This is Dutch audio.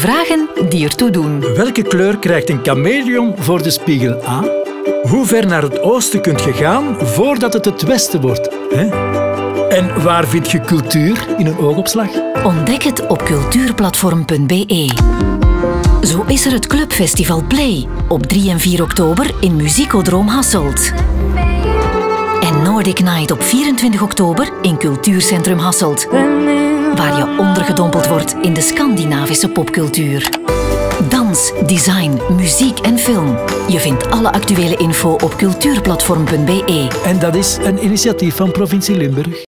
vragen die ertoe doen. Welke kleur krijgt een chameleon voor de spiegel aan? Hoe ver naar het oosten kunt je gaan voordat het westen wordt? En waar vind je cultuur in een oogopslag? Ontdek het op cultuurplatform.be. Zo is er het Clubfestival Play op 3 en 4 oktober in Muziekodroom Hasselt. En Nordic Night op 24 oktober in Cultuurcentrum Hasselt, waar je ondergedompeld wordt in de Scandinavische popcultuur. Dans, design, muziek en film. Je vindt alle actuele info op cultuurplatform.be. En dat is een initiatief van Provincie Limburg.